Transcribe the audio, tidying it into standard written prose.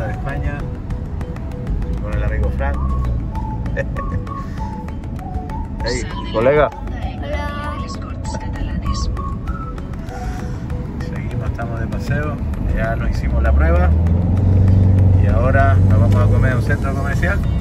Plaza de España con el amigo Frank. Hey, colega. Hola. Seguimos, estamos de paseo. Ya nos hicimos la prueba y ahora nos vamos a comer a un centro comercial.